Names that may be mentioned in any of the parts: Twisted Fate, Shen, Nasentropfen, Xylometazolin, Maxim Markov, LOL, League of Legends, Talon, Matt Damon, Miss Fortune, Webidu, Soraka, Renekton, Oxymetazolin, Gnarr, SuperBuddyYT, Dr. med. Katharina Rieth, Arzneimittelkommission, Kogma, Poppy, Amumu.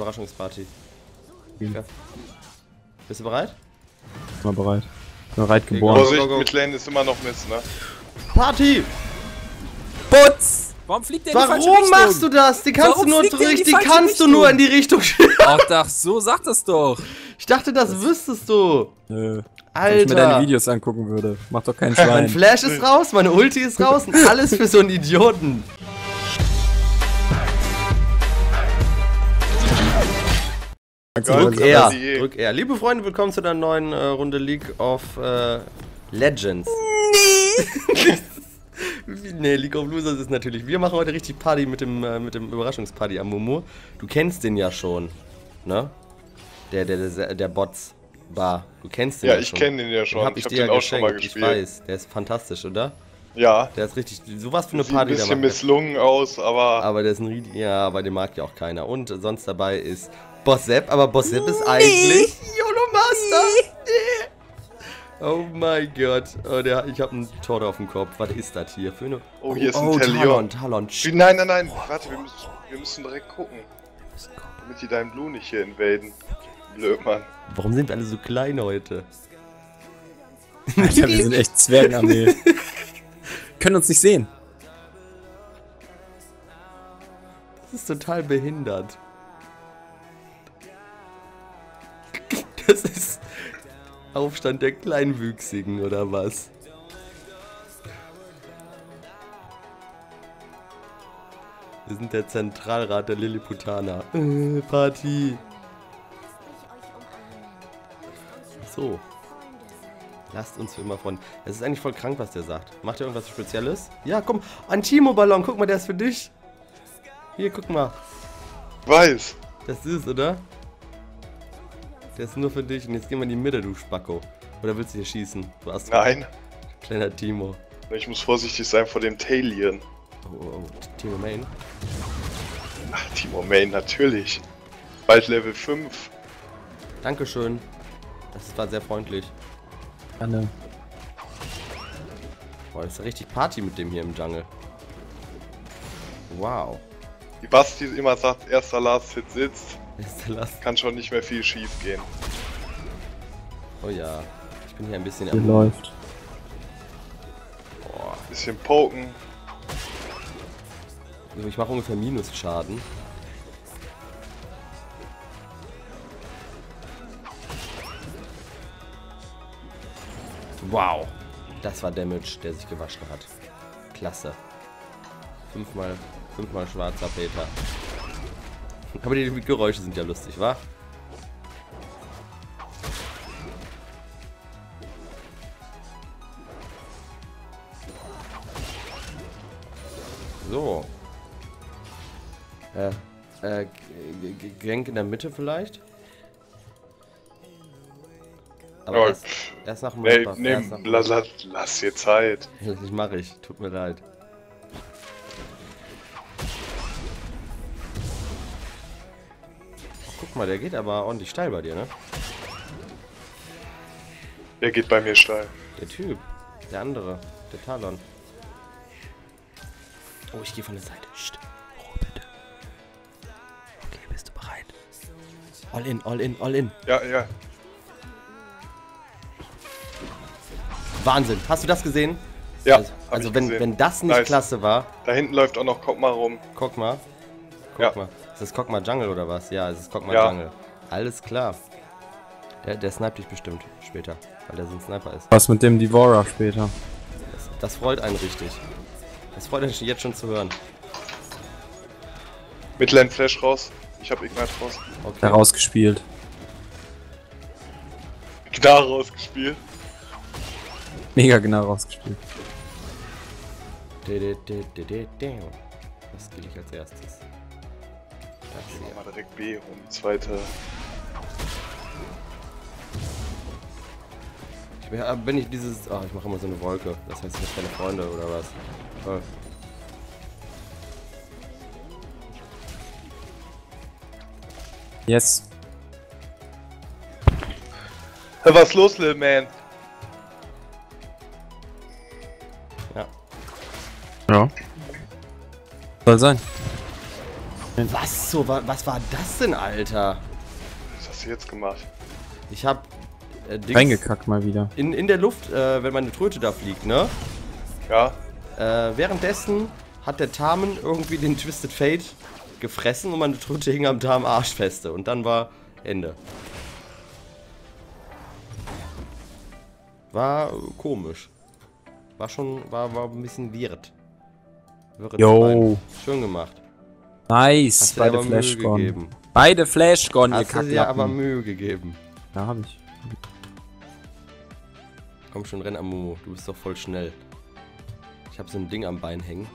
Überraschungsparty. Ja. Bist du bereit? Mal bereit. Bereit geboren. Okay, Vorsicht, mit Lane ist immer noch Mist, ne? Party! Putz! Warum fliegt der in die falsche Richtung? Warum machst du das? Die kannst du nur in die Richtung schieben. Ach doch, so sagt das doch. Ich dachte, das wüsstest du. Nö. Alter. Wenn ich mir deine Videos angucken würde. Macht doch keinen Schwein. Mein Flash ist raus, meine Ulti ist raus und alles für so einen Idioten. Drück R. Drück R. Liebe Freunde, willkommen zu der neuen Runde League of Legends. Nee. Nee, League of Losers ist natürlich. Wir machen heute richtig Party mit dem Überraschungsparty Amumu. Du kennst den ja schon, ne? Der Bots Bar. Du kennst den ja, schon. Ja, ich kenne den ja schon. Hab ich dir den auch schon mal gespielt. Ich weiß, der ist fantastisch, oder? Ja. Der ist richtig, sowas für eine Party. Sieht ein bisschen misslungen aus, aber... Aber der ist ein, ja, aber den mag ja auch keiner. Und sonst dabei ist Bossep, aber Bossep ist eigentlich... YOLO Master! Nee. Oh mein Gott, oh, ich hab einen Tor auf dem Kopf. Was ist das hier für eine... Oh, hier ist ein Talion. Talon. Nein, nein, nein, warte, wir müssen direkt gucken. Damit die deinen Blue nicht hier invaden. Blöd, Mann. Warum sind wir alle so klein heute? Alter, wir sind echt Zwergenarmee. Können uns nicht sehen. Das ist total behindert. Das ist... Aufstand der Kleinwüchsigen, oder was? Wir sind der Zentralrat der Lilliputaner. Party! So. Lasst uns für immer von. Es ist eigentlich voll krank, was der sagt. Macht er irgendwas Spezielles? Ja, komm, Antimo-Ballon, guck mal, der ist für dich. Hier, guck mal. Weiß. Das ist, oder? Der ist nur für dich und jetzt gehen wir in die Mitte, du Spacko. Oder willst du hier schießen? Du hast Nein. Kleiner Timo. Ich muss vorsichtig sein vor dem Talion. Oh, oh, oh. Timo Main. Ach, Timo Main, natürlich. Bald Level 5. Dankeschön. Das war sehr freundlich. Gerne. Boah, das ist ja richtig Party mit dem hier im Jungle. Wow. Die Basti immer sagt, erster Last Hit sitzt. Kann schon nicht mehr viel schief gehen. Oh ja, ich bin hier ein bisschen am läuft. Boah. Bisschen poken. Also ich mache ungefähr Minusschaden. Wow, das war Damage, der sich gewaschen hat. Klasse. Fünfmal schwarzer Peter. Aber die Geräusche sind ja lustig, wa? So. Gank in der Mitte vielleicht? Aber erst nach dem Mundbach. Lass dir Zeit. Das mache ich, tut mir leid. Guck mal, der geht aber ordentlich steil bei dir, ne? Der geht bei mir steil. Der Typ. Der andere. Der Talon. Oh, ich gehe von der Seite. Psst. Oh, bitte. Okay, bist du bereit? All in, all in, all in. Ja, ja. Wahnsinn. Hast du das gesehen? Ja, also wenn das nicht nice. Klasse war. Da hinten läuft auch noch Kogma rum. Kogma? Kogma. Ja. Ist das Kogma Jungle oder was? Ja, es ist Kogma Jungle. Alles klar. Der snipe dich bestimmt später, weil der so ein Sniper ist. Was mit dem Devourer später? Das freut einen richtig. Das freut einen jetzt schon zu hören. Midland Flash raus. Ich habe Ignite raus. Okay. Da rausgespielt. Gnarr rausgespielt. Mega Gnarr rausgespielt. Was gehe ich als erstes? Gehen wir mal direkt B um zweite. Wenn ich dieses... Ah, ich mache immer so eine Wolke. Das heißt, ich habe keine Freunde oder was? Toll. Yes. Was ist los, Lil Man? Ja. Ja. Soll sein. Was so, was war das denn, Alter? Was hast du jetzt gemacht? Ich hab Dings reingekackt mal wieder. In der Luft, wenn meine Tröte da fliegt, ne? Ja. Währenddessen hat der Tarmen irgendwie den Twisted Fate gefressen und meine Tröte hing am Tarmen arschfeste. Und dann war Ende. War komisch. War schon, war ein bisschen weird. Jo. Schön gemacht. Nice, beide Flashgone. Beide Flashgone, ihr Kacklappen. Hast du dir aber Mühe gegeben. Ja, hab ich. Komm schon, renn, Amumu. Du bist doch voll schnell. Ich hab so ein Ding am Bein hängen.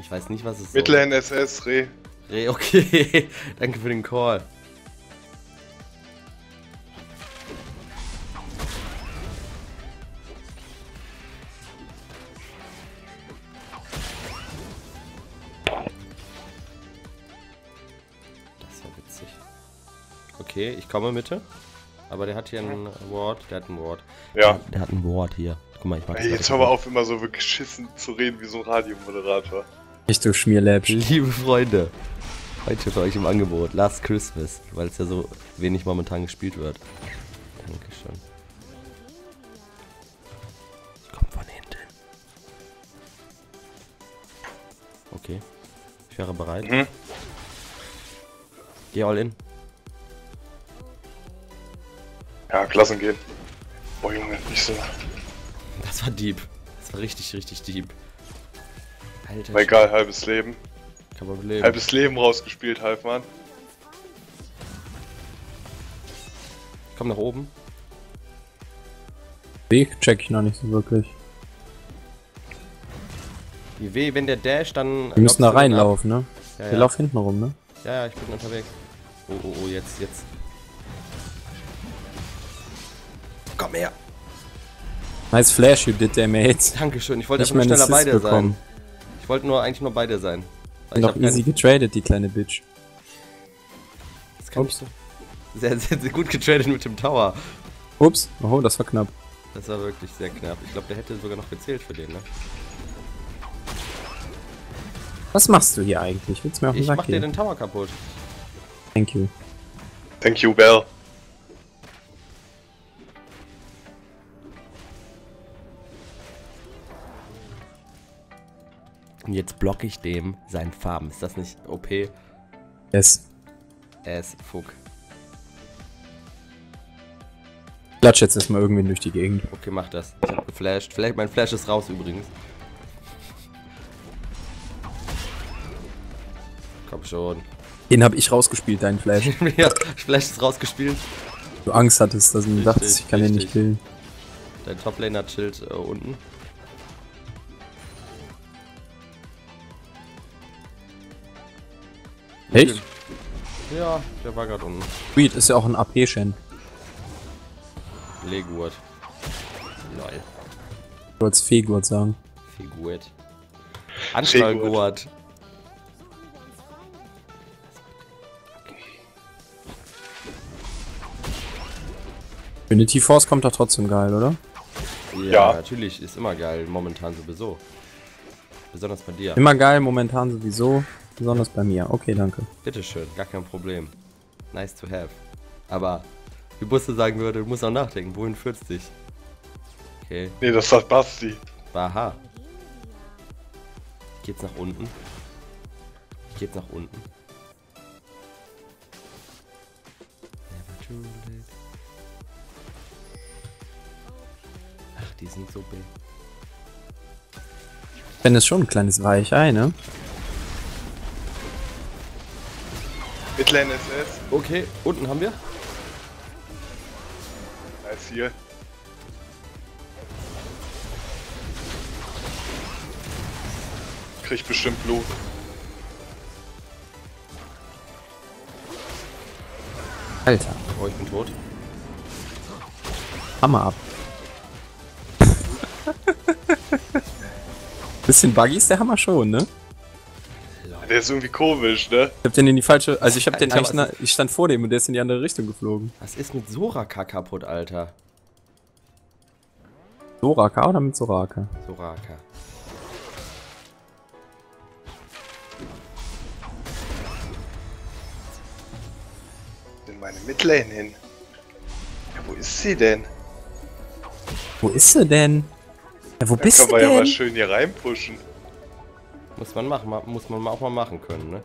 Ich weiß nicht, was es ist. Mittleren SS, Reh. Reh, okay. Danke für den Call. Okay, ich komme Mitte. Aber der hat hier einen Ward. Der hat einen Ward. Ja. Der hat einen Ward hier. Guck mal, ich mach das. Ey, jetzt hör mal auf, immer so geschissen zu reden wie so ein Radiomoderator. Nicht du Schmierläppsch. Liebe Freunde, heute für euch im Angebot Last Christmas, weil es ja so wenig momentan gespielt wird. Dankeschön. Ich komme von hinten. Okay. Ich wäre bereit. Mhm. Geh all in. Ja, Klassen gehen. Boah, Junge, nicht so. Das war deep. Das war richtig, richtig deep. Alter. Egal, halbes Leben. Kann man leben. Halbes Leben rausgespielt, Halfmann. Komm nach oben. Weg check ich noch nicht so wirklich. Die W, wenn der Dash, dann. Wir müssen da reinlaufen, ne? Ja, wir laufen hinten rum, ne? Ja, ich bin unterwegs. Oh, jetzt. Komm her! Nice Flash, you did there, mate. Dankeschön, ich wollte einfach schneller bei dir sein. Ich wollte eigentlich nur bei dir sein. Ich hab easy getradet, die kleine Bitch. Das kann ich so. Sehr, sehr, sehr gut getradet mit dem Tower. Ups, oh, das war knapp. Das war wirklich sehr knapp. Ich glaube, der hätte sogar noch gezählt für den, ne? Was machst du hier eigentlich? Willst du mir auf den Sack gehen? Ich mach dir den Tower kaputt. Thank you. Thank you, Bell. Und jetzt blocke ich dem seinen Farben. Ist das nicht OP? Yes. As fuck. Klatsch jetzt erstmal irgendwen durch die Gegend. Okay, mach das. Ich hab geflasht. Vielleicht mein Flash ist raus übrigens. Komm schon. Den hab ich rausgespielt, deinen Flash. Ja, Flash ist rausgespielt. Du Angst hattest, dass du dachtest, ich kann den nicht killen. Dein Toplaner chillt unten. Echt? Ja, der war gerade unten. Sweet ist ja auch ein AP-Shen. Legurt. Lol. Du wolltest Fegurt sagen. Fegurt. Anschallgurt. Unity Force kommt doch trotzdem geil, oder? Ja, natürlich. Ist immer geil. Momentan sowieso. Besonders bei dir. Immer geil, momentan sowieso. Besonders bei mir. Okay, danke. Bitteschön, gar kein Problem. Nice to have. Aber wie Busse sagen würde, du musst auch nachdenken, wohin führt's dich? Okay. Nee, das sagt Basti. Aha. Ich geh jetzt nach unten. Ich geh jetzt nach unten. Ach, die sind so big. Wenn es schon ein kleines Weichei, ne? Midlane SS. Okay, unten haben wir. Nice hier. Krieg bestimmt Blut. Alter. Oh, ich bin tot. Hammer ab. Bisschen buggy ist der Hammer schon, ne? Der ist irgendwie komisch, ne? Ich hab den in die falsche... Also ich hab den... Ich stand vor dem und der ist in die andere Richtung geflogen. Was ist mit Soraka kaputt, Alter? Soraka oder mit Soraka? Soraka. in meine Midlane hin. Ja, wo ist sie denn? Wo ist sie denn? Ja, wo bist du denn? Kann man ja mal schön hier reinpushen. Muss man machen, muss man auch mal machen können, ne?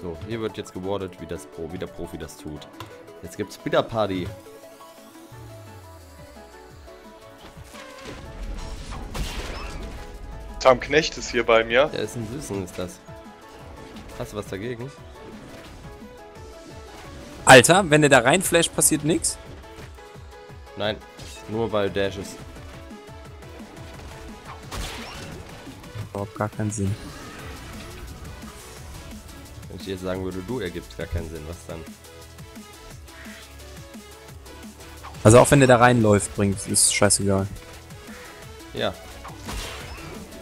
So, hier wird jetzt gewardet, wie das Pro, wie der Profi das tut. Jetzt gibt's Bitterparty. Tam Knecht ist hier bei mir. Der ist ein Süßen, ist das. Hast du was dagegen? Alter, wenn der da reinflasht, passiert nichts? Nein, nur weil Dash ist. Überhaupt gar keinen Sinn. Wenn ich jetzt sagen würde, du ergibst gar keinen Sinn, was dann? Also auch wenn der da reinläuft, bringt, ist scheißegal. Ja.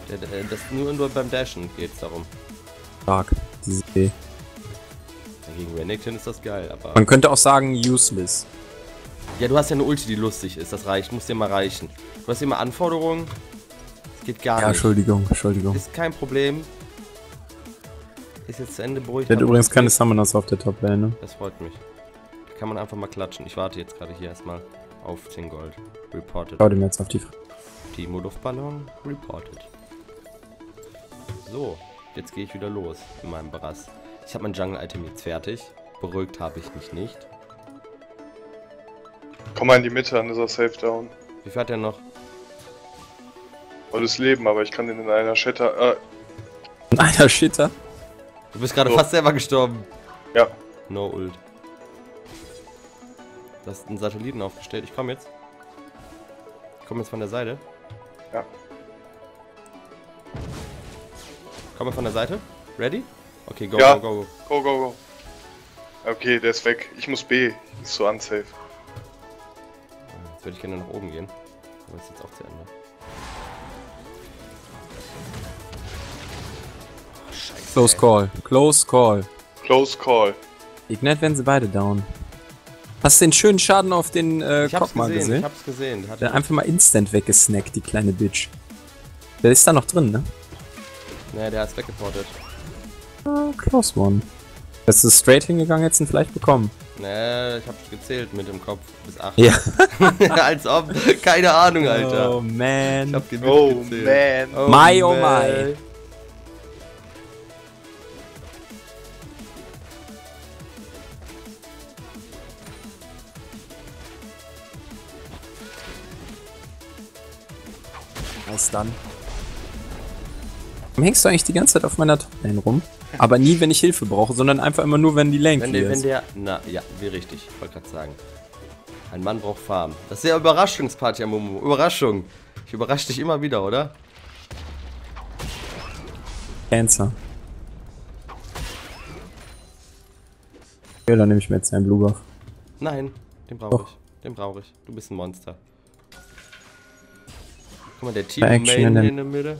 Das nur beim Dashen geht's darum. Stark, diese Idee. Gegen Renekton ist das geil, aber... Man könnte auch sagen, useless. Ja, du hast ja eine Ulti, die lustig ist, das reicht, muss dir mal reichen. Du hast immer Anforderungen, es geht gar nicht. Ja, Entschuldigung, Entschuldigung. Ist kein Problem. Ist jetzt zu Ende beruhigt. Der hat übrigens keine Summoners auf der Top-Lane. Das freut mich. Da kann man einfach mal klatschen. Ich warte jetzt gerade hier erstmal auf 10 Gold. Reported. Schau dem jetzt auf die Frage. Timo Luftballon, reported. So, jetzt gehe ich wieder los in meinem Brass. Ich habe mein Jungle-Item jetzt fertig. Beruhigt habe ich mich nicht. Komm mal in die Mitte, dann ist er safe down. Wie fährt der noch? Volles Leben, aber ich kann den in einer Shitter. In einer Shitter? Du bist gerade fast selber gestorben. Ja. No ult. Du hast einen Satelliten aufgestellt. Ich komme jetzt. Ich komme jetzt von der Seite. Ja. Komme von der Seite. Ready? Okay, go, ja. Go, go, go. Go, go, go. Okay, der ist weg. Ich muss B. Ist so unsafe. Jetzt würde ich gerne nach oben gehen. Aber ist jetzt auch zu Ende. Oh, Scheiße. Close call. Close call. Close call. Ignite werden sie beide down. Hast du den schönen Schaden auf den Kogma gesehen? Ich hab's gesehen. Der hat einfach mal instant weggesnackt, die kleine Bitch. Der ist da noch drin, ne? Ne, der hat's weggeportet. Close one. Bist du straight hingegangen, hättest ihn vielleicht bekommen. Nee, ich hab gezählt mit dem Kopf bis 8. Ja. Als ob. Keine Ahnung, Alter. Oh man. Ich hab die gezählt. Man. Oh my, oh my. Was dann? Warum hängst du eigentlich die ganze Zeit auf meiner Top-Lane rum? Aber nie, wenn ich Hilfe brauche, sondern einfach immer nur, wenn die Lane clear ist. Na, ja, wie richtig. Ich wollte gerade sagen. Ein Mann braucht Farm. Das ist ja Überraschungsparty, Amumu. Überraschung. Ich überrasche dich immer wieder, oder? Cancer. Ja, dann nehme ich mir jetzt einen Blue Buff. Nein, den brauche ich. Den brauche ich. Du bist ein Monster. Guck mal, der Team-Main in der Mitte.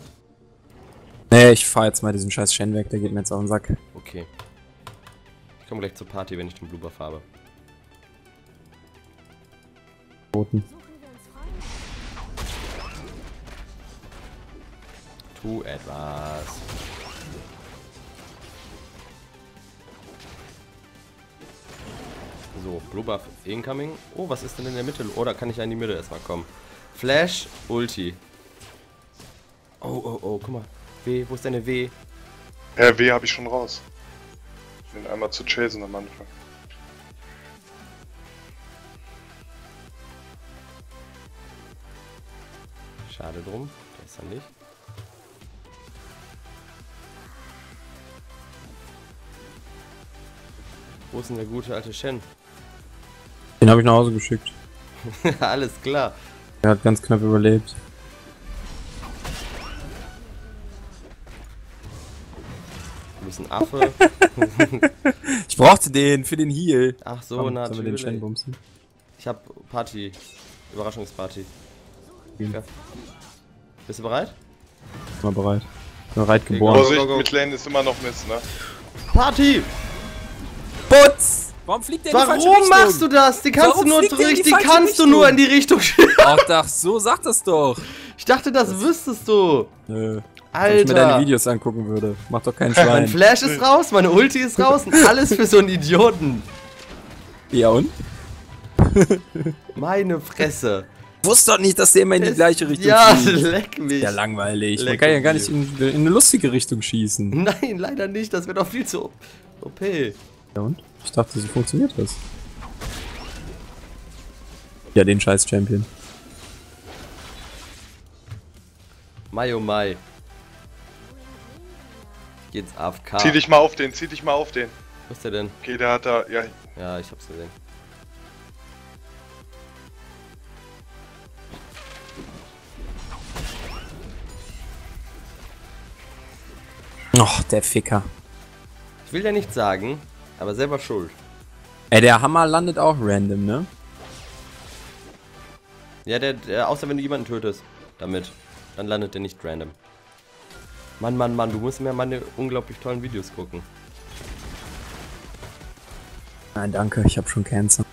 Nee, ich fahr jetzt mal diesen scheiß Shen weg, der geht mir jetzt auf den Sack. Okay. Ich komme gleich zur Party, wenn ich den Blue Buff habe. Roten. Tu etwas. So, Blue Buff incoming. Oh, was ist denn in der Mitte? Oder kann ich in die Mitte erstmal kommen? Flash, Ulti. Oh, oh, oh, guck mal. W, wo ist deine W? Ja, W habe ich schon raus. Ich bin einmal zu chasen am Anfang. Schade drum, der ist er nicht. Wo ist denn der gute alte Shen? Den habe ich nach Hause geschickt. Alles klar. Er hat ganz knapp überlebt. Ein Affe. Ich brauchte den für den Heal. Ach so, komm, natürlich. Sollen wir den Shen bumsen? Ich hab Party. Überraschungsparty. Ja. Bist du bereit? Ich bin bereit. Ich bin bereit geboren. Okay, go, go, go. Mit Lane ist immer noch Mist, ne? Party! Putz! Warum fliegt der in die falsche Richtung? Warum machst du das? Die kannst du nur in die Richtung. Ach, so sagt das doch. Ich dachte, das wüsstest du. Nö. Alter. Wenn ich mir deine Videos angucken würde. Macht doch keinen Schwein. Mein Flash ist raus, meine Ulti ist raus und alles für so einen Idioten. Ja und? Meine Fresse. Ich wusste doch nicht, dass der immer in die gleiche Richtung schießt. Ja, leck mich. Ja, langweilig. Leck, man kann ja gar nicht in eine lustige Richtung schießen. Nein, leider nicht. Das wird doch viel zu OP. Ja und? Ich dachte, so funktioniert das. Ja, den scheiß Champion. Mai, oh Mai. Geht's AFK. Zieh dich mal auf den, zieh dich mal auf den. Wo ist der denn? Okay, der hat da, ja. Ja, ich hab's gesehen. Och, der Ficker. Ich will ja nichts sagen, aber selber schuld. Ey, der Hammer landet auch random, ne? Ja, der außer wenn du jemanden tötest damit. Dann landet der nicht random. Mann, Mann, Mann, du musst mir meine unglaublich tollen Videos gucken. Nein, danke, ich hab schon Cancer.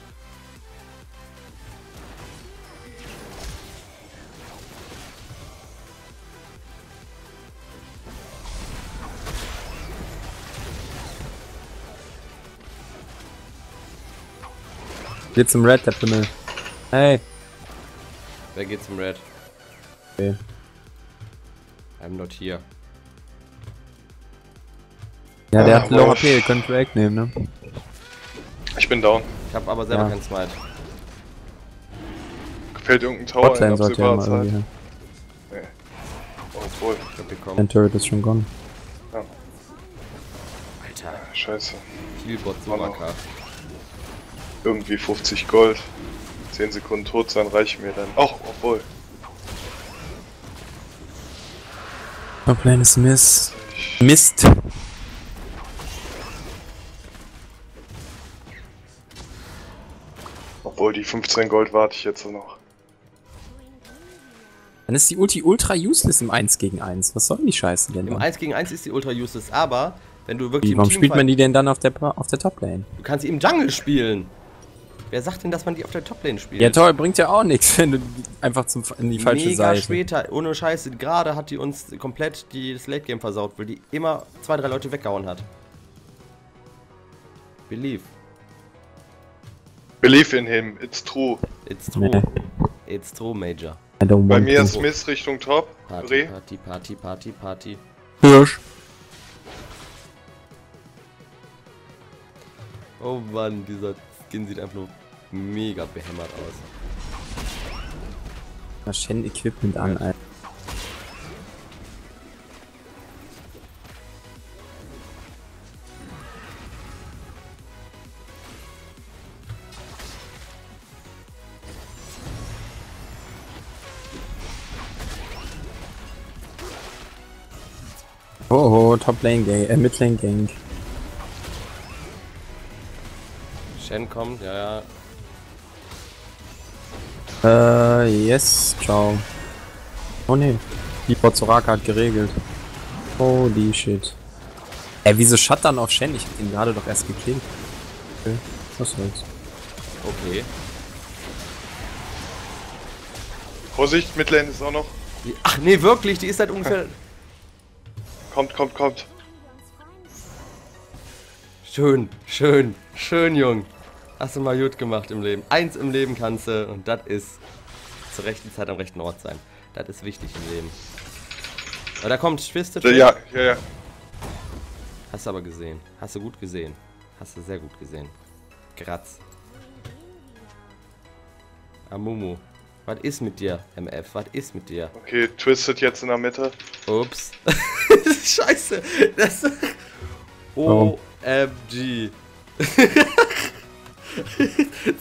Geht zum Red, der Pimmel. Hey. Wer geht zum Red? Okay. I'm not here. Ja, der hat low HP, ihr könnt Drake nehmen, ne? Ich bin down. Ich hab aber selber keinen Smite. Gefällt irgendein Tower in absehbarer Zeit. Nee. Obwohl, ich hab bekommen. Dein Turret ist schon gone. Ja. Alter. Scheiße. Viel Bot Soraka. Irgendwie 50 Gold. 10 Sekunden tot sein reichen mir dann. Auch, obwohl. Mein Plan ist Mist. Mist. Obwohl, die 15 Gold warte ich jetzt noch. Dann ist die Ulti ultra useless im 1 gegen 1. Was soll denn die Scheiße denn? Im 1 gegen 1 ist die ultra useless, aber wenn du wirklich. Warum spielt man die denn dann auf der Top-Lane? Du kannst sie im Jungle spielen. Wer sagt denn, dass man die auf der Top-Lane spielt? Ja toll, bringt ja auch nichts, wenn du einfach in die falsche Seite. Mega später, ohne Scheiße, gerade hat die uns komplett das Late-Game versaut, weil die immer 2, 3 Leute weggehauen hat. Believe. Believe in him, it's true. It's true. Nee. It's true, Major. Bei mir ist Miss Richtung Top. Party, Party, Party, Party, Party. Hirsch. Oh Mann, dieser Skin sieht einfach nur mega behämmert aus. Na, Shen Equipment an, Alter. Oh, Top Lane Gang, Mid Lane Gang. Shen kommt, ja, ja. Yes, ciao. Oh ne, die Soraka hat geregelt. Holy shit. Ey, wieso Shutdown auf Shen? Ich hab ihn gerade doch erst geklingt. Okay, was soll's. Okay. Vorsicht, Midlane ist auch noch. Ach ne, wirklich, die ist halt ungefähr... Kommt, kommt, kommt. Schön, schön, schön, Jung. Hast du mal gut gemacht im Leben. Eins im Leben kannst du und das ist zur rechten Zeit am rechten Ort sein. Das ist wichtig im Leben. Aber da kommt Twisted Fate. Ja, ja, ja. Hast du aber gesehen. Hast du gut gesehen. Hast du sehr gut gesehen. Graz. Amumu. Was ist mit dir, MF? Was ist mit dir? Okay, Twisted jetzt in der Mitte. Ups. Scheiße. Das oh. OMG.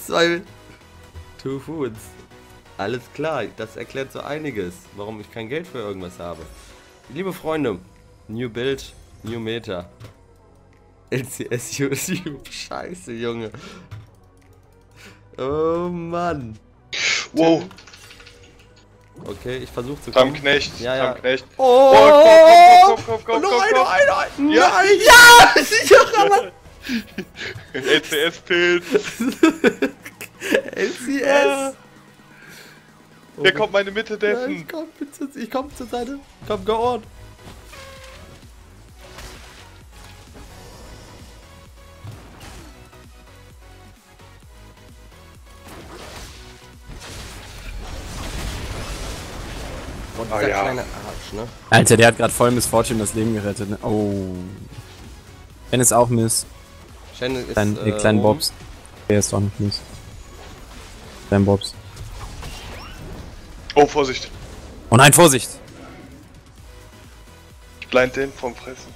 2 Foods. Alles klar, das erklärt so einiges, warum ich kein Geld für irgendwas habe. Liebe Freunde, New Build, New Meta. LCS YouTube. Scheiße, Junge. Oh Mann. Wow. Okay, ich versuche zu kommen. Knecht, ja, ja. Knecht. Oh, komm, komm, komm, komm, komm, komm, komm. Nein, ja, ja, sicher, Mann. LCS-Pilz. LCS. Hier kommt meine Mitte, Deffen. Ich komm zu seiner. Komm, go on. Dieser kleine Arsch, ne? Alter, der hat gerade voll Miss Fortune das Leben gerettet, ne? Oh. Shen ist auch Miss. Shen ist die kleinen Bobs. Der ist auch nicht Miss. Kleinen Bobs. Oh, Vorsicht. Oh nein, Vorsicht! Ich blind den vom Fressen.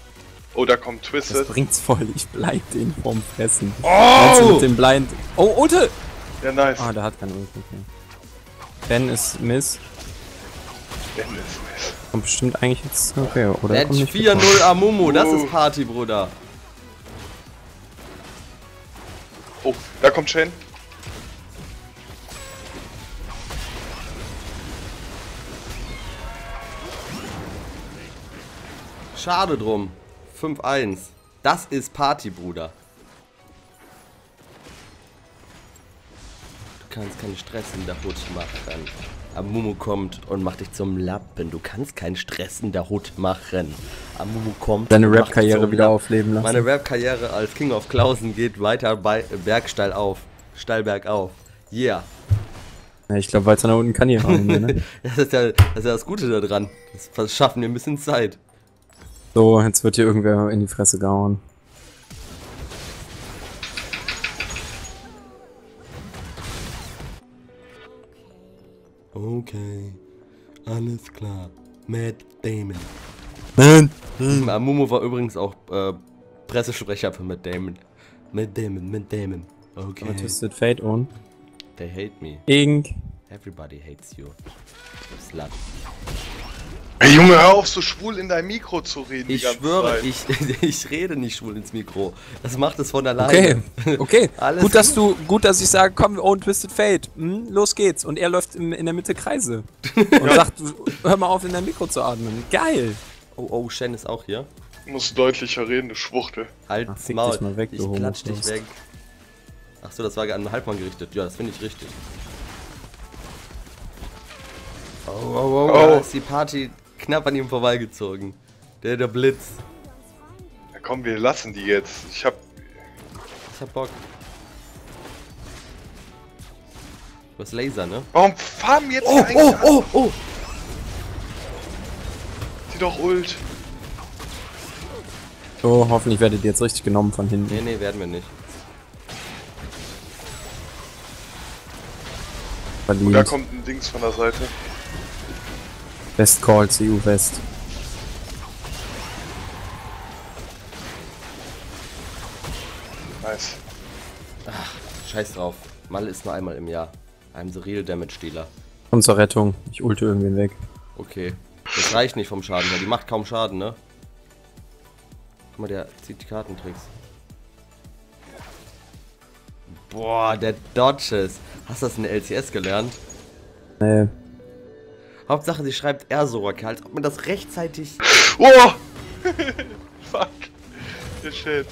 Oh, da kommt Twisted. Das bringt's voll, ich bleib den vom Fressen. Oh! Mit dem Blind. Oh, Ute! Ja, nice. Ah, der hat keine Ute, okay. Ben ist Miss. Ben ist Miss. Kommt bestimmt eigentlich jetzt... Okay, oder? Match 4-0 Amumu, das ist Party, Bruder. Oh, da kommt Shen. Schade drum. 5-1. Das ist Party, Bruder. Du kannst keinen Stress in der Hut machen. Amumu kommt und macht dich zum Lappen. Du kannst keinen Stress in der Hut machen. Amumu kommt. Deine Rap-Karriere wieder aufleben lassen. Meine Rap-Karriere als King of Klausen geht weiter bei Bergsteil auf. Steil bergauf. Yeah. Ja, ich glaube, weil es nach unten kann hier rein, ne? Das ist ja das Gute da dran. Das schaffen wir ein bisschen Zeit. So, jetzt wird hier irgendwer in die Fresse gehauen. Okay, alles klar. Matt Damon. Amumu war übrigens auch Pressesprecher für Matt Damon. Matt Damon. Okay. Twisted Fate on. They hate me. Ink. Everybody hates you. Slut. Ey Junge, hör auf so schwul in dein Mikro zu reden. Ich schwöre, ich rede nicht schwul ins Mikro. Das macht es von alleine. Okay, okay. gut, dass ich sage, komm, oh, Twisted Fate. Hm? Los geht's. Und er läuft in der Mitte Kreise. Und sagt, hör mal auf, in dein Mikro zu atmen. Geil. Oh, Shen ist auch hier. Du musst deutlicher reden, du Schwuchtel. Halt Maul. Dich mal weg, ich klatsch dich weg. Achso, das war an den Halbmann gerichtet. Ja, das finde ich richtig. Oh, ist die Party knapp an ihm vorbeigezogen. Der Blitz. Ja, komm, wir lassen die jetzt. Ich hab Bock. Du hast Laser, ne? Warum farmen jetzt eigentlich an? Sieh doch Ult. So, hoffentlich werdet ihr jetzt richtig genommen von hinten. Nee, werden wir nicht. Und da kommt ein Dings von der Seite. Best Call, CU West. Nice. Ach, scheiß drauf. Mal ist nur einmal im Jahr. I'm the real Damage Dealer. Komm zur Rettung. Ich ulte irgendwen weg. Okay. Das reicht nicht vom Schaden, weil die macht kaum Schaden, ne? Guck mal, der zieht die Kartentricks. Boah, der Dodges. Hast du das in der LCS gelernt? Nee. Hauptsache, sie schreibt Soraka, als ob man das rechtzeitig... Oh! Fuck. Der Shen.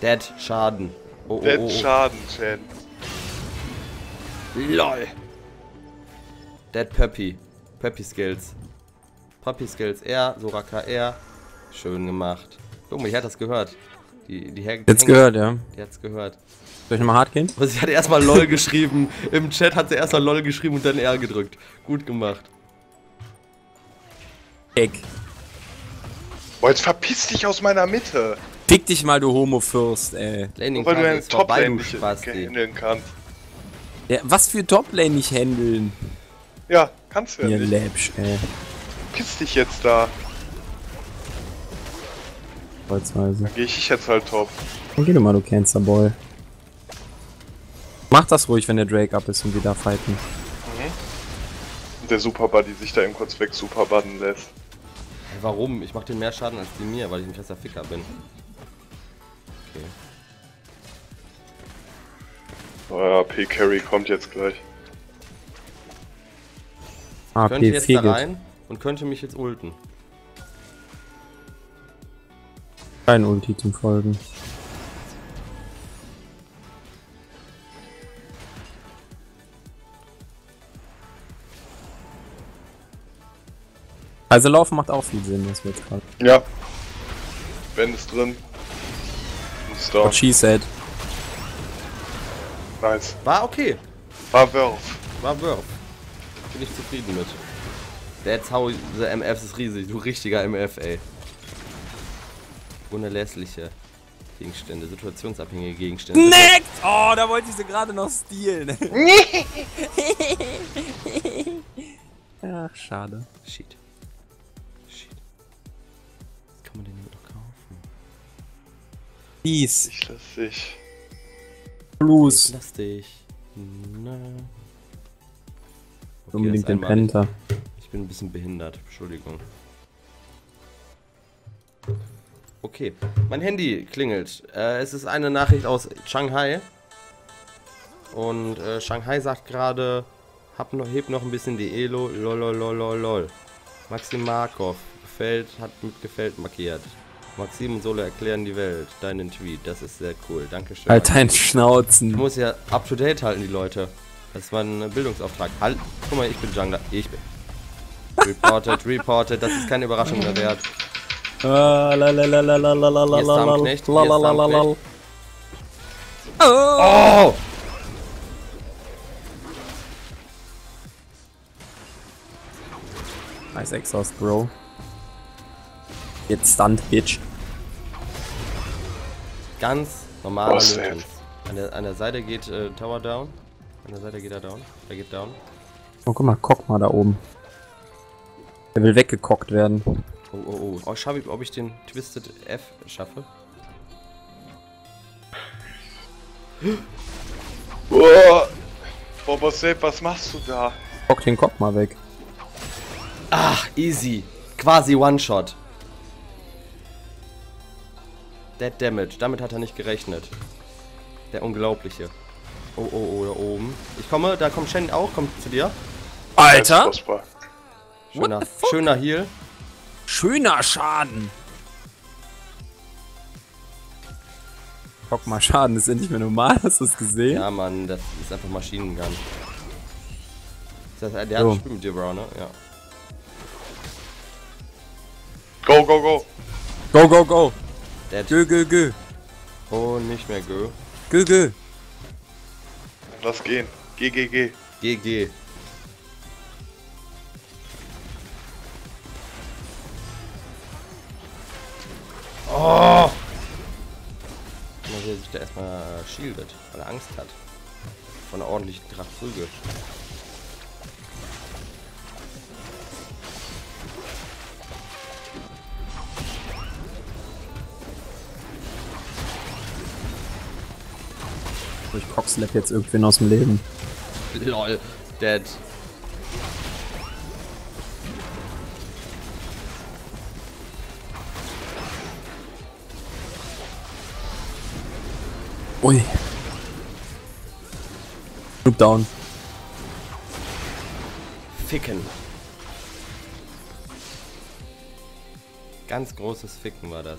Dead Schaden. Dead Schaden, Shen. LOL. Dead Poppy. Poppy Skills. Poppy Skills R, Soraka R. Schön gemacht. Guck mal, die hat das gehört. Die hat's gehört, ja. Die hat's gehört. Soll ich nochmal hart gehen? Also sie hat erstmal LOL geschrieben. Im Chat hat sie erstmal LOL geschrieben und dann R gedrückt. Gut gemacht. Eck. Boah, jetzt verpiss dich aus meiner Mitte. Fick dich mal, du Homo-Fürst, ey. Laning weil du deinen Top-Lane nicht handeln kannst. Ja, was für Top-Lane nicht handeln? Ja, kannst du ja nicht. Ihr Läbsch, ey. Piss dich jetzt da. Kreuzweise. Dann geh ich jetzt halt top. Dann geh du mal, du Cancer-Boy. Mach das ruhig, wenn der Drake up ist und wir da fighten. Mhm. Der Superbuddy sich da eben kurz weg superbudden lässt. Hey, warum? Ich mach den mehr Schaden als die mir, weil ich ein krasser Ficker bin. Okay. Euer AP Carry kommt jetzt gleich. Ich könnte jetzt da rein und könnte mich jetzt ulten. Kein Ulti zum Folgen. Also laufen macht auch viel Sinn, das wird gerade. Ja. Ben ist drin. Ist da. What she said. Nice. War okay. War Wurf. Bin ich zufrieden mit. That's how the MF ist riesig. Du richtiger MF, ey. Unerlässliche Gegenstände, situationsabhängige Gegenstände. Next! Oh, da wollte ich sie gerade noch stehlen. Ach, schade. Shit. Shit. Was kann man denn hier noch kaufen? Dies. Ich lass dich. Blues. Ich lass dich. Na. Okay, unbedingt den Panther. Ich bin ein bisschen behindert, Entschuldigung. Okay, mein Handy klingelt. Es ist eine Nachricht aus Shanghai. Und Shanghai sagt gerade, heb noch ein bisschen die Elo, lololololol. Maxim Markov, gefällt, hat mit gefällt markiert. Maxim und Solo erklären die Welt, deinen Tweet, das ist sehr cool, dankeschön. Halt dein Schnauzen. Ich muss ja up to date halten, die Leute. Das war ein Bildungsauftrag. Halt, guck mal, ich bin Jungler, ich bin. Reported, reported, das ist keine Überraschung mehr wert. Hier ist Knecht. Oh! Nice Exhaust, Bro. Jetzt stunt, Bitch. Ganz normaler Lötens. An der Seite geht Tower down. An der Seite geht er down. Er geht down. Oh, guck mal, Kogma da oben. Er will weggekockt werden. Oh, oh, oh. Oh, schau, ob ich den Twisted F schaffe. Oh, Bobosep, was machst du da? Kock den Kopf mal weg. Ach, easy. Quasi One-Shot. Dead Damage. Damit hat er nicht gerechnet. Der Unglaubliche. Oh, oh, oh, da oben. Ich komme, da kommt Shen auch, kommt zu dir. Alter! Schöner Heal. Schöner Schaden. Guck mal, Schaden ist ja nicht mehr normal, hast du es gesehen? Ja, Mann, das ist einfach Maschinengun. Das heißt, der hat ein Spiel mit dir, Bro, ne? Ja. Go, go, go. Go, go, go. Gö, gö, gö. Oh, nicht mehr gö. Gö, gö. Lass gehen. Geh, geh, geh. Geh, geh. Oh! Dass er sich da erstmal shieldet, weil er Angst hat. Von einer ordentlichen Tracht Prügel. Ich cockslap jetzt irgendwen aus dem Leben. LOL, dead. Ui. Loop down. Ficken. Ganz großes Ficken war das.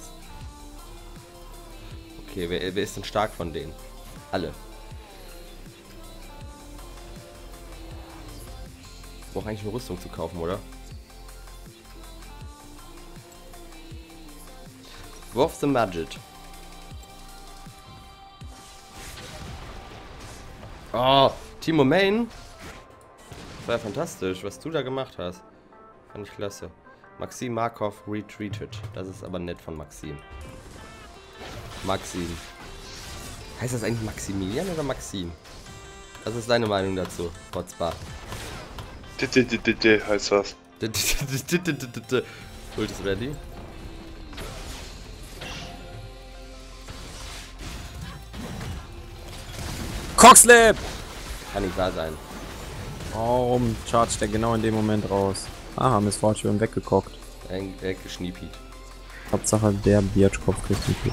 Okay, wer ist denn stark von denen? Alle. Ich brauche eigentlich eine Rüstung zu kaufen, oder? Wurf the Magic. Oh, Timo Main. Das war ja fantastisch, was du da gemacht hast. Fand ich klasse. Maxim Markov retreated. Das ist aber nett von Maxim. Maxim. Heißt das eigentlich Maximilian oder Maxim? Was ist deine Meinung dazu, Potzbar? Heißt das. Ult ist ready. Cockslap! Kann nicht wahr sein. Warum chargt der genau in dem Moment raus? Aha, Miss Fortune weggekockt. Weggeschniepied. Hauptsache der Biertkopf kriegt nicht viel.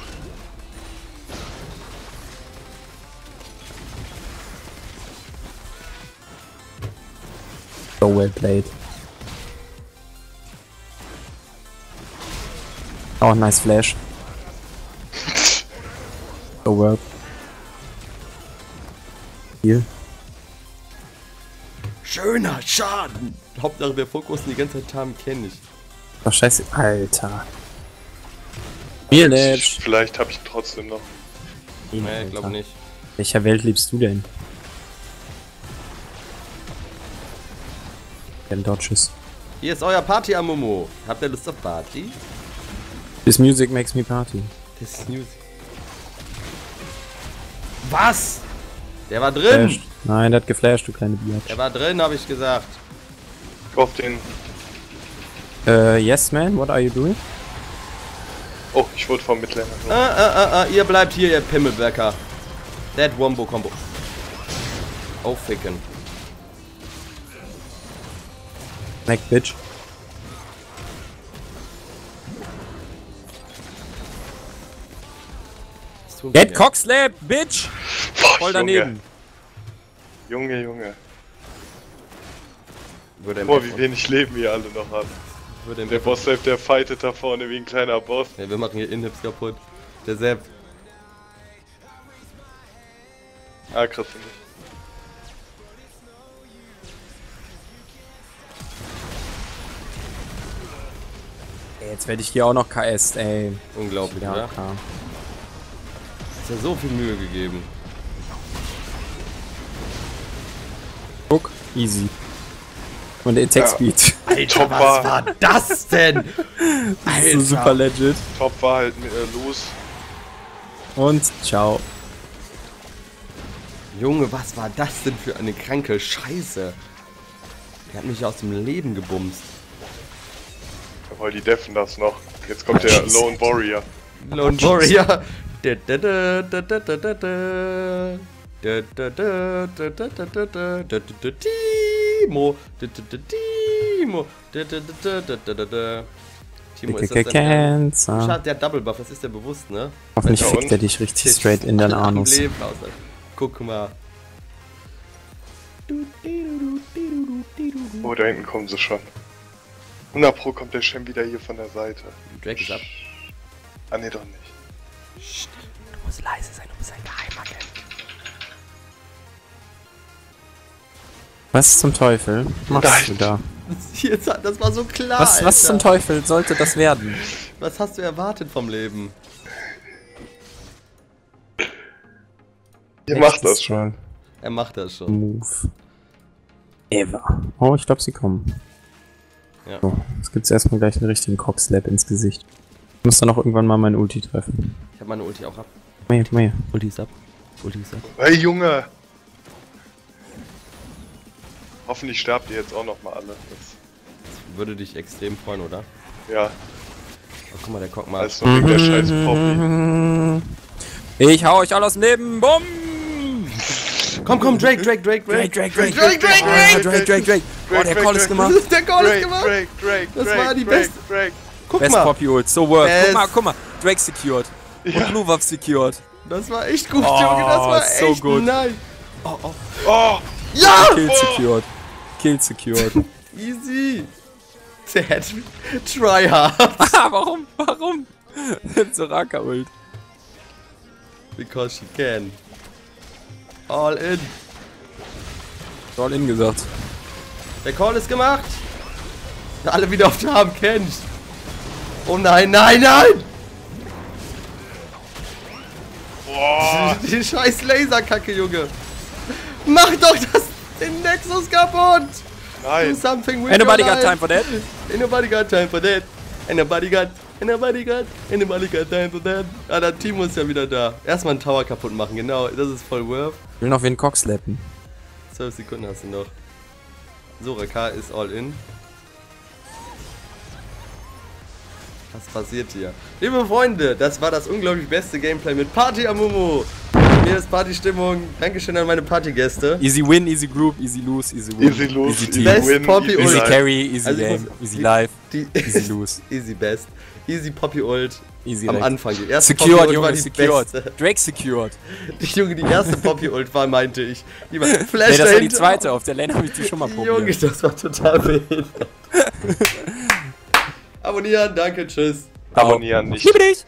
So well played. Oh, nice Flash. So well. Hier. Schöner Schaden! Hauptsache wir fokussen die ganze Zeit haben, kenne ich. Ach scheiße, Alter. Village. Vielleicht habe ich trotzdem noch. Nee, ich glaube nicht. Welcher Welt lebst du denn? Dodges. Hier ist euer Party Amumu. Habt ihr Lust auf Party? This music makes me party. This music. Was? Der war drin. Geflasht. Nein, der hat geflasht, du kleine Biatch. Der war drin, habe ich gesagt. Auf den. Yes man, what are you doing? Oh, ich wurde vom Midlaner. Ihr bleibt hier, ihr Pimmelbäcker. That Wombo Combo. Aufficken. Neck, bitch. Get Cockslap, bitch! Boah, voll daneben. Junge, Junge. Boah, wie wenig Leben wir alle noch haben. Der Boss-Sepp, der fightet da vorne wie ein kleiner Boss. Ja, wir machen hier Inhips kaputt. Der Sepp. Ah, kriegst du nicht. Ey, jetzt werde ich hier auch noch KS, ey. Unglaublich, ja, oder? Klar. Ist ja so viel Mühe gegeben. Guck, easy. Und der Attack Speed. Ja. Alter, was war das denn? Das ist so super legit. Top war halt los. Und ciao. Junge, was war das denn für eine kranke Scheiße? Der hat mich aus dem Leben gebumst. Jawohl, die deffen das noch. Jetzt kommt der Lone Warrior. Lone Warrior. Timo. Timo. Timo ist das denn? Schade, der Double Buff, das ist der bewusst, ne? Hoffentlich fickt er dich richtig straight in deinen Anus. Guck mal. Oh, da hinten kommen sie schon. 100 Pro kommt der Shen wieder hier von der Seite. Drake ist ab. Ah, ne, doch nicht. Psst, du musst leise sein, du bist ein Geheimagent. Was zum Teufel machst du da? Das war so klar. Was zum Teufel sollte das werden? Was hast du erwartet vom Leben? Er macht das schon. Er macht das schon. Move. Ever. Oh, ich glaube, sie kommen. Ja. So, jetzt gibt's erstmal gleich einen richtigen Cockslap ins Gesicht. Ich muss dann auch irgendwann mal meine Ulti treffen. Ich habe meine Ulti auch ab. Komm her. Ulti ist ab. Ulti ist ab. Hey, Junge! Hoffentlich sterbt ihr jetzt auch nochmal alle. Das würde dich extrem freuen, oder? Ja. Oh, guck mal, der Kogma. Das ist noch wegen der scheiß Poppy. Ich hau euch alle aus dem Leben. Bumm! Komm, komm, Drake. Oh, der Call ist gemacht. Der Call ist gemacht. Das war die beste. Guck mal. Poppy ult, so work. Guck mal. Drake secured. Und Blue Buff secured. Das war echt gut, Junge. Das war echt nice. Oh. Ja! Kill secured. Easy. Sad. Try hard. Warum? Soraka ult. Because she can. All in. All in gesagt. Der Call ist gemacht. Alle wieder auf den Arm kennt. Oh nein, nein, nein! Boah. Die scheiß Laserkacke, Junge. Mach doch den Nexus kaputt! Nein. Ain't nobody got time for that. Ain't nobody got time for that. Ah, der Timo ist ja wieder da. Erstmal einen Tower kaputt machen, genau. Das ist voll worth. Ich will noch wen Cockslappen. 12 Sekunden hast du noch. Soraka ist all in. Was passiert hier? Liebe Freunde, das war das unglaublich beste Gameplay mit Party Amumu. Hier ist Party-Stimmung. Dankeschön an meine Partygäste. Easy win, easy group, easy lose, easy win. Easy lose, easy team. Best Poppy ult. Easy carry, easy game, easy life, easy lose. Easy best. Easy Poppy ult. Easy am Anfang. Die erste Poppy ult war die beste. Drake secured. Die erste Poppy ult war, meinte ich. Die war Flash. Nee, das war die zweite. Auf der Lane habe ich die schon mal probiert. Junge, das war total behindert. Abonnieren, danke, tschüss. Abonnieren nicht. Liebe dich.